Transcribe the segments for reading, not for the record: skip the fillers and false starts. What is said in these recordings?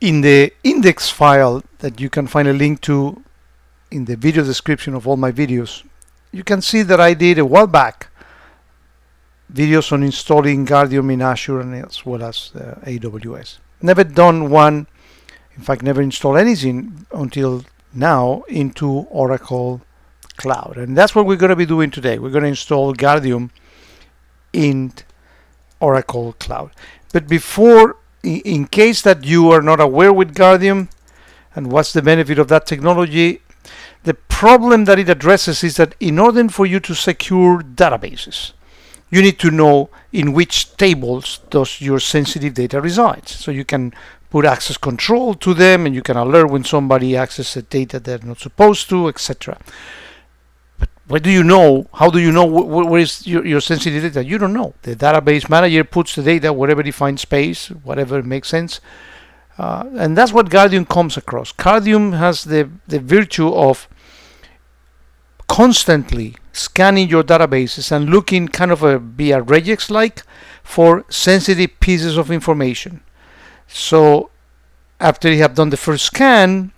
In the index file that you can find a link to in the video description of all my videos, you can see that I did a while back videos on installing Guardium in Azure and as well as AWS. Never done one, in fact never installed anything until now into Oracle Cloud, and that's what we're going to be doing today. We're going to install Guardium in Oracle Cloud. But before, in case that you are not aware with Guardium and what's the benefit of that technology, the problem that it addresses is that in order for you to secure databases, you need to know in which tables does your sensitive data resides, so you can put access control to them and you can alert when somebody accesses data they're not supposed to, etc. But what do you know? How do you know where is your sensitive data? You don't know. The database manager puts the data wherever he finds space, whatever makes sense. And that's what Guardium comes across. Guardium has the virtue of constantly scanning your databases and looking kind of via regex-like for sensitive pieces of information. So after you have done the first scan,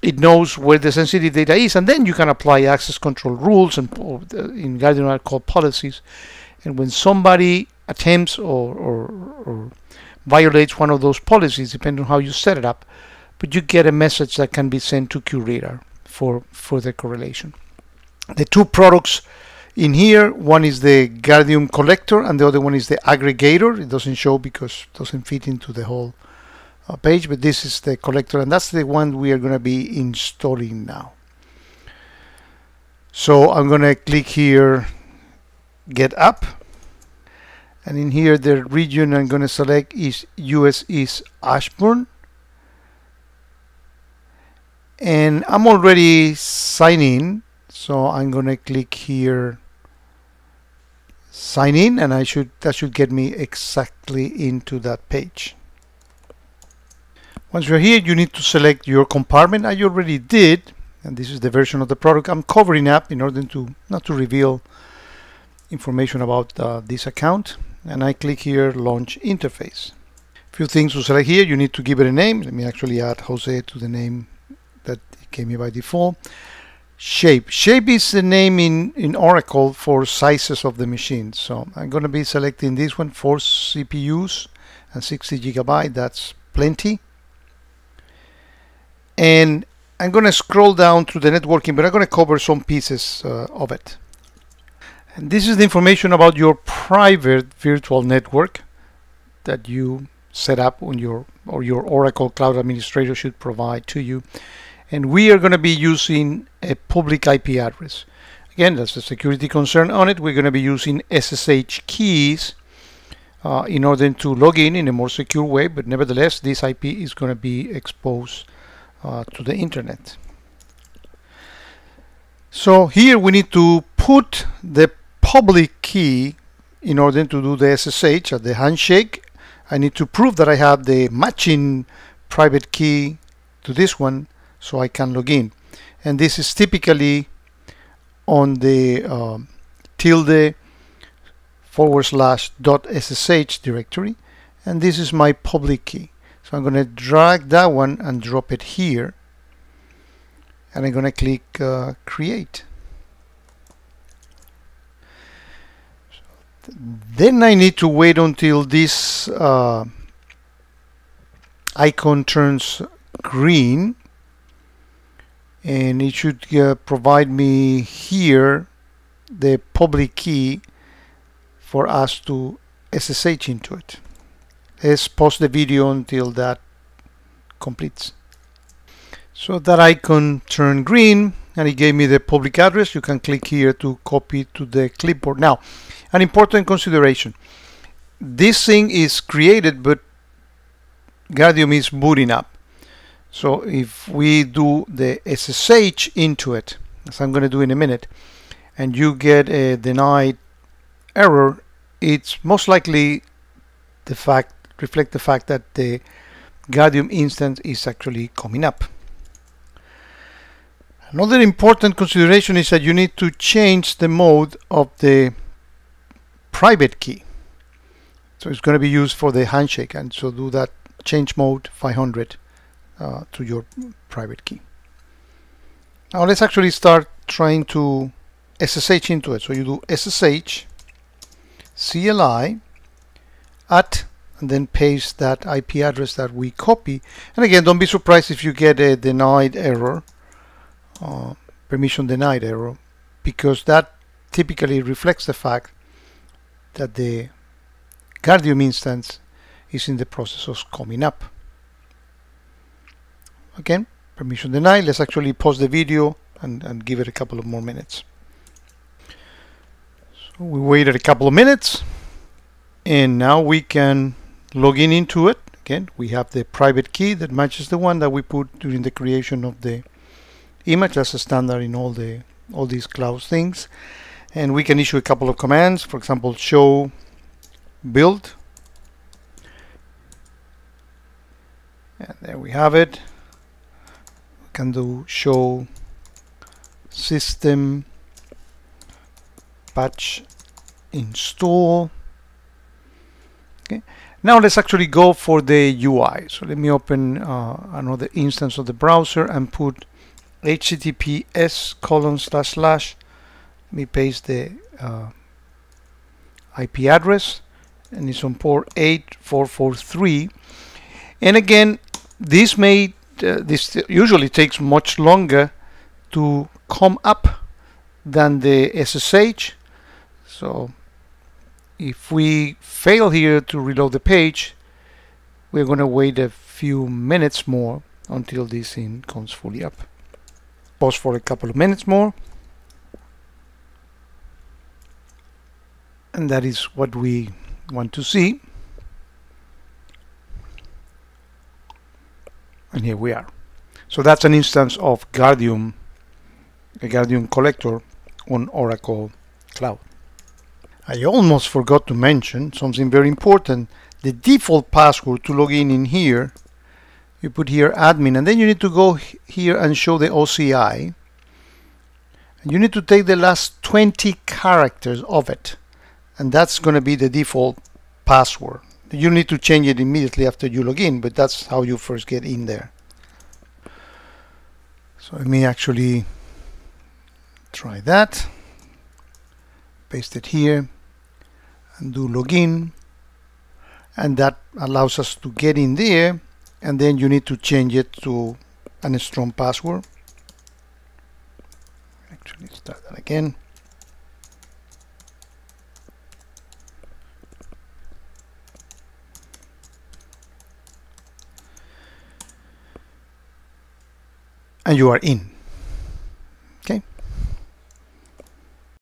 it knows where the sensitive data is, and then you can apply access control rules, and in Guardium are called policies. And when somebody attempts or violates one of those policies, depending on how you set it up, but you get a message that can be sent to QRadar for further correlation. The two products in here, one is the Guardium Collector and the other one is the Aggregator. It doesn't show because it doesn't fit into the whole page, but this is the Collector, and that's the one we are going to be installing now. So I'm going to click here, Get Up. And in here, the region I'm going to select is US East Ashburn. And I'm already signed in, so I'm going to click here, Sign In, and that should get me exactly into that page. Once you're here, you need to select your compartment. I already did, and this is the version of the product I'm covering up in order to not to reveal information about this account. And I click here, Launch Interface. A few things to select here. You need to give it a name. Let me actually add Jose to the name that came here by default. Shape. Shape is the name in Oracle for sizes of the machine. So I'm going to be selecting this one, 4 CPUs and 60 gigabyte. That's plenty. And I'm going to scroll down through the networking, but I'm going to cover some pieces of it. And this is the information about your private virtual network that you set up on your Oracle Cloud Administrator should provide to you. And we are going to be using a public IP address. Again, that's a security concern on it. We're going to be using SSH keys in order to log in a more secure way, but nevertheless, this IP is going to be exposed to the internet. So here we need to put the public key in order to do the SSH at the handshake. I need to prove that I have the matching private key to this one, so I can log in. And this is typically on the ~/.ssh directory, and this is my public key. So I'm going to drag that one and drop it here, and I'm going to click Create. So then I need to wait until this icon turns green, and it should provide me here the public key for us to SSH into it. Let's pause the video until that completes. So that icon turned green and it gave me the public address. You can click here to copy to the clipboard. Now, an important consideration. This thing is created, but Guardium is booting up. So if we do the SSH into it, as I'm going to do in a minute, and you get a denied error, it's most likely reflects the fact that the Guardium instance is actually coming up. Another important consideration is that you need to change the mode of the private key. So it's going to be used for the handshake, and so do that change mode 500. to your private key. Now let's actually start trying to SSH into it. So you do SSH CLI at, and then paste that IP address that we copy. And again, don't be surprised if you get a denied error, permission denied error, because that typically reflects the fact that the Guardium instance is in the process of coming up. Again, permission denied. Let's actually pause the video and give it a couple of more minutes. So we waited a couple of minutes, and now we can log in into it. Again, we have the private key that matches the one that we put during the creation of the image as a standard in all these cloud things. And we can issue a couple of commands, for example, show build. And there we have it. We can do show system patch install. Okay. Now let's actually go for the UI. So let me open another instance of the browser and put https:// Let me paste the IP address, and it's on port 8443. And again, this may this usually takes much longer to come up than the SSH. So if we fail here to reload the page, we're going to wait a few minutes more until this thing comes fully up. Pause for a couple of minutes more. And that is what we want to see. And here we are. So that's an instance of Guardium, a Guardium Collector on Oracle Cloud. I almost forgot to mention something very important. The default password to log in here, you put here admin, and then you need to go here and show the OCI. And you need to take the last 20 characters of it. And that's going to be the default password. You need to change it immediately after you log in, but that's how you first get in there. So let me actually try that. Paste it here and do login. And that allows us to get in there. And then you need to change it to a strong password. Actually, start that again. And you are in.